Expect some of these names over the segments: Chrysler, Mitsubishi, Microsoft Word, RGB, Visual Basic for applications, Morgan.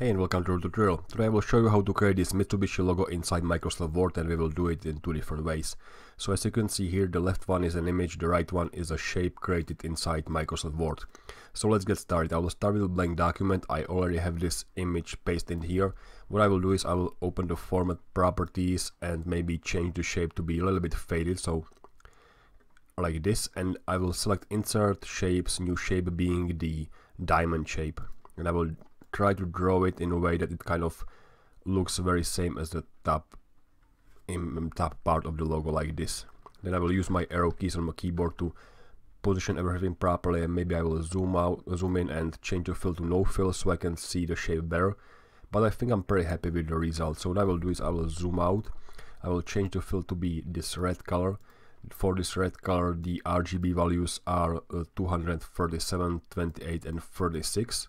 Hey and welcome to the tutorial. Today I will show you how to create this Mitsubishi logo inside Microsoft Word, and we will do it in two different ways. So as you can see here, the left one is an image, the right one is a shape created inside Microsoft Word. So let's get started. I will start with a blank document. I already have this image pasted in here. What I will do is I will open the format properties and maybe change the shape to be a little bit faded, so like this, and I will select insert shapes, new shape being the diamond shape, and I will try to draw it in a way that it kind of looks very same as the top part of the logo, like this. Then I will use my arrow keys on my keyboard to position everything properly, and maybe I will zoom in and change the fill to no fill so I can see the shape better. But I think I'm pretty happy with the result. So what I will do is I will zoom out, I will change the fill to be this red color. For this red color the RGB values are 237, 28 and 36.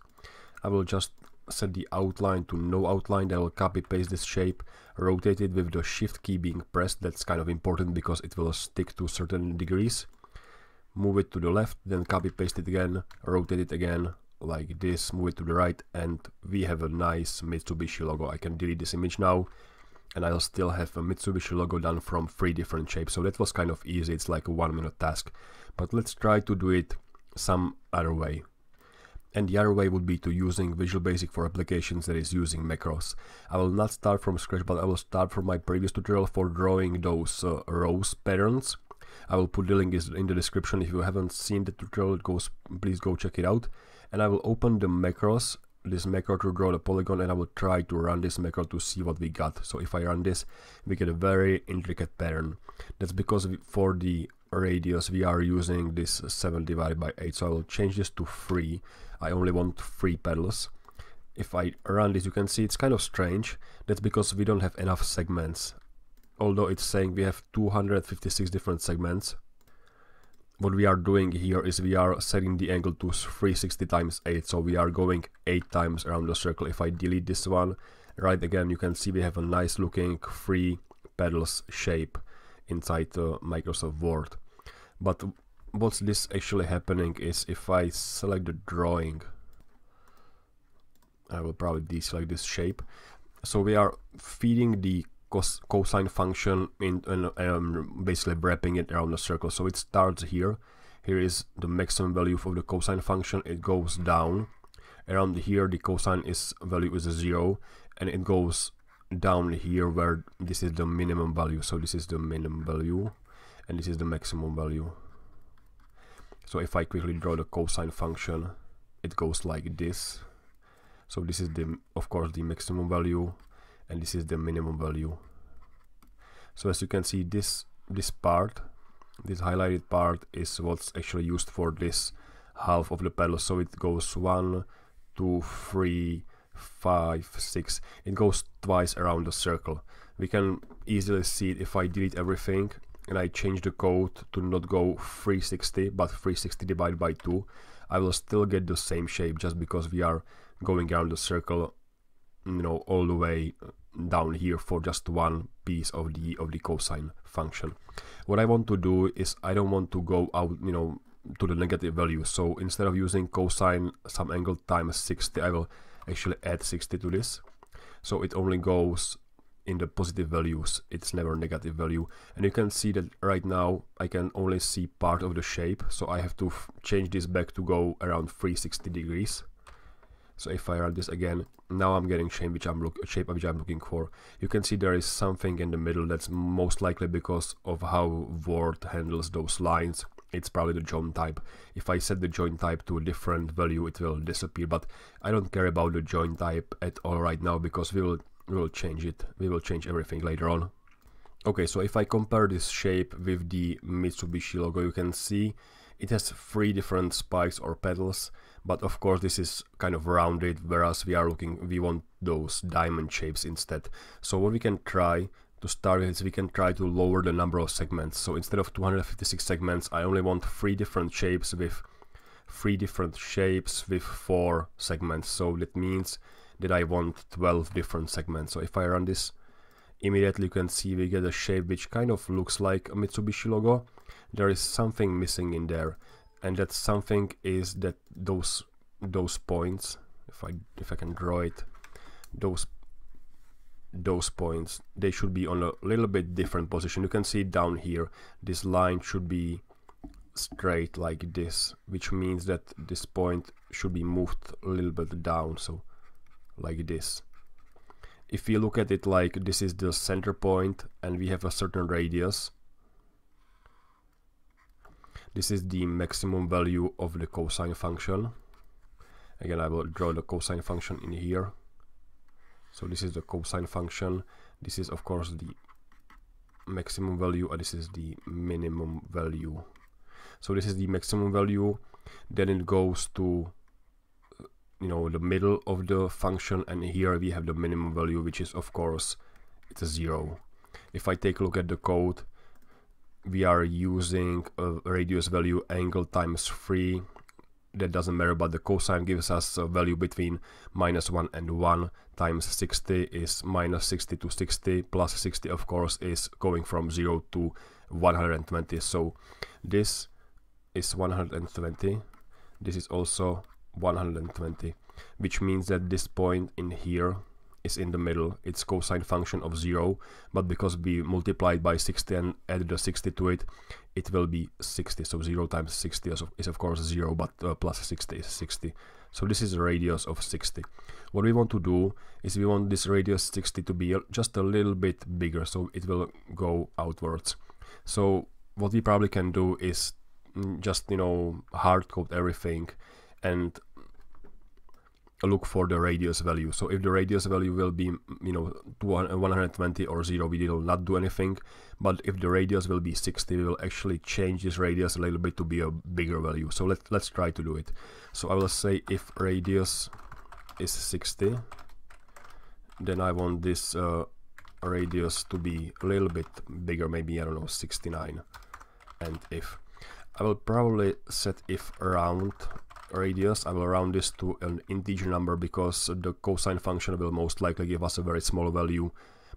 I will just set the outline to no outline, I will copy paste this shape, rotate it with the shift key being pressed, that's kind of important because it will stick to certain degrees. Move it to the left, then copy paste it again, rotate it again like this, move it to the right, and we have a nice Mitsubishi logo. I can delete this image now and I'll still have a Mitsubishi logo done from three different shapes, so that was kind of easy, it's like a 1-minute task. But let's try to do it some other way. And the other way would be to using Visual Basic for applications, that is using macros. I will not start from scratch, but I will start from my previous tutorial for drawing those rose patterns. I will put the link in the description. If you haven't seen the tutorial, please go check it out. And I will open the macros, this macro to draw the polygon, and I will try to run this macro to see what we got. So if I run this, we get a very intricate pattern. That's because for the radius we are using this 7 divided by 8, so I will change this to 3. I only want 3 petals. If I run this, you can see it's kind of strange. That's because we don't have enough segments. Although it's saying we have 256 different segments, what we are doing here is we are setting the angle to 360 times 8, so we are going 8 times around the circle. If I delete this one, right again, you can see we have a nice looking 3 petals shape inside Microsoft Word. But what's this actually happening is, if I select the drawing, I will probably deselect this shape. So we are feeding the cosine function in and basically wrapping it around the circle. So it starts here. Here is the maximum value for the cosine function. It goes down. Around here the cosine value is 0, and it goes down here where this is the minimum value. So this is the minimum value and this is the maximum value. So if I quickly draw the cosine function, it goes like this. So this is of course the maximum value, and this is the minimum value. So as you can see, this part, this highlighted part, is what's actually used for this half of the petal. So it goes 1, 2, 3, 5, 6, it goes twice around the circle. We can easily see it if I delete everything and I change the code to not go 360 but 360 divided by 2. I will still get the same shape just because we are going around the circle, you know, all the way down here for just one piece of the cosine function. What I want to do is I don't want to go out, you know, to the negative value. So instead of using cosine some angle times 60, I will actually add 60 to this, so it only goes in the positive values, it's never negative value. And you can see that right now I can only see part of the shape, so I have to change this back to go around 360 degrees. So if I run this again, now I'm getting shape which I'm looking for. You can see there is something in the middle. That's most likely because of how Word handles those lines. It's probably the join type. If I set the join type to a different value, it will disappear, but I don't care about the join type at all right now because we will change it. We will change everything later on. Okay, so if I compare this shape with the Mitsubishi logo, you can see it has 3 different spikes or petals, but of course this is kind of rounded, whereas we want those diamond shapes instead. So what we can try to start with, we can try to lower the number of segments. So instead of 256 segments, I only want 3 different shapes with 4 segments. So that means that I want 12 different segments. So if I run this, immediately you can see we get a shape which kind of looks like a Mitsubishi logo. There is something missing in there, and that something is that those points, if I can draw it, those points, they should be on a little bit different position. You can see down here this line should be straight like this, which means that this point should be moved a little bit down, so like this. If we look at it like this is the center point and we have a certain radius, this is the maximum value of the cosine function. Again, I will draw the cosine function in here. So this is the cosine function, this is of course the maximum value, and this is the minimum value. So this is the maximum value, then it goes to, you know, the middle of the function, and here we have the minimum value, which is of course it's a 0. If I take a look at the code, we are using a radius value angle times 3. That doesn't matter, but the cosine gives us a value between -1 and 1. Times 60 is -60 to 60, plus 60 of course is going from 0 to 120. So this is 120, this is also 120, which means that this point in here is in the middle. It's cosine function of 0, but because we multiplied by 60 and added the 60 to it, it will be 60. So 0 times 60 is of course 0, but plus 60 is 60. So this is a radius of 60. What we want to do is we want this radius 60 to be just a little bit bigger, so it will go outwards. So what we probably can do is just, you know, hard code everything and look for the radius value. So if the radius value will be, you know, 120 or 0, we will not do anything. But if the radius will be 60, we will actually change this radius a little bit to be a bigger value. So let's try to do it. So I will say if radius is 60, then I want this radius to be a little bit bigger, maybe, I don't know, 69. And if I will probably set if round radius, I will round this to an integer number, because the cosine function will most likely give us a very small value,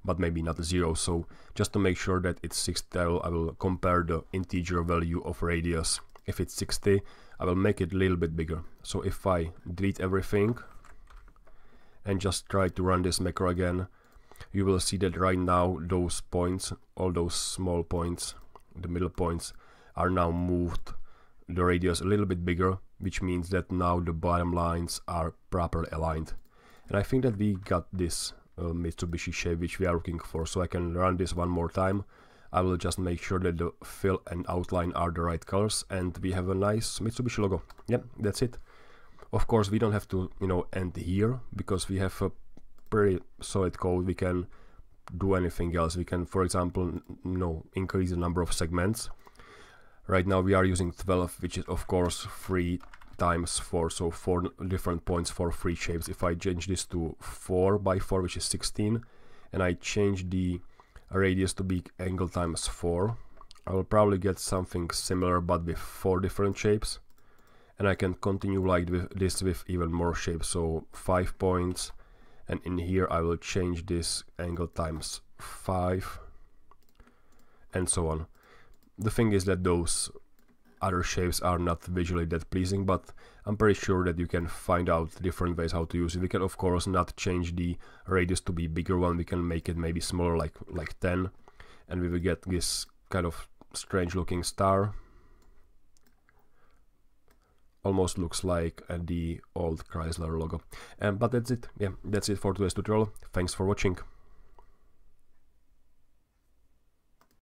but maybe not 0. So just to make sure that it's 60, I will compare the integer value of radius. If it's 60, I will make it a little bit bigger. So if I delete everything and just try to run this macro again, you will see that right now those points, all those small points, the middle points, are now moved the radius a little bit bigger, which means that now the bottom lines are properly aligned. And I think that we got this Mitsubishi shape which we are looking for. So I can run this one more time. I will just make sure that the fill and outline are the right colors, and we have a nice Mitsubishi logo. Yep, that's it. Of course we don't have to, you know, end here, because we have a pretty solid code. We can do anything else. We can, for example, you know, increase the number of segments. Right now we are using 12, which is of course 3 times 4, so 4 different points for 3 shapes. If I change this to 4 by 4, which is 16, and I change the radius to be angle times 4, I will probably get something similar, but with 4 different shapes. And I can continue like this with even more shapes, so 5 points, and in here I will change this angle times 5, and so on. The thing is that those other shapes are not visually that pleasing, but I'm pretty sure that you can find out different ways how to use it. We can of course not change the radius to be bigger one, we can make it maybe smaller, like 10, and we will get this kind of strange looking star. Almost looks like the old Chrysler logo. But that's it. Yeah, that's it for today's tutorial. Thanks for watching.